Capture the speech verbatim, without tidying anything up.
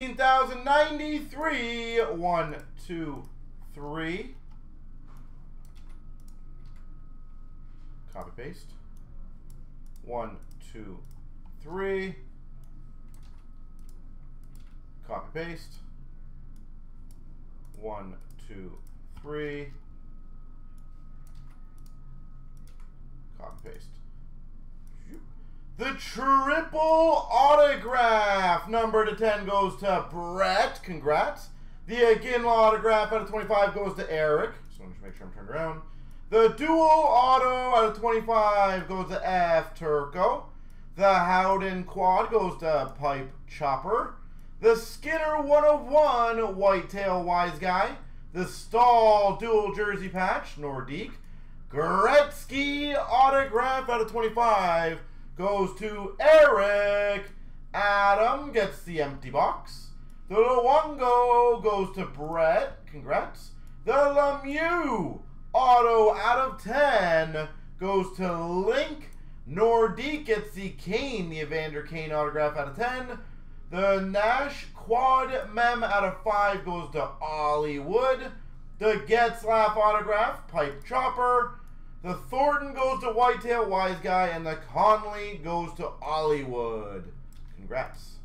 nineteen thousand ninety-three. One, two, three. Copy paste. One, two, three. Copy paste. One, two, three. Copy paste. The triple autograph. Number to ten goes to Brett. Congrats. The Aginla autograph out of twenty-five goes to Eric. So I'm just make sure I'm turned around. The dual auto out of twenty-five goes to F Turco. The Howden quad goes to Pipe Chopper. The Skinner one oh one Whitetail Wise Guy. The Stahl dual jersey patch, Nordique. Gretzky autograph out of twenty-five goes to Eric. Adam gets the empty box. The Luongo goes to Brett. Congrats. The Lemieux auto out of ten goes to Link. Nordique gets the Kane, the Evander Kane autograph out of ten. The Nash quad mem out of five goes to Hollywood. The Getzlaf autograph, Pipe Chopper. The Thornton goes to Whitetail Wise Guy, and the Conley goes to Hollywood. Congrats.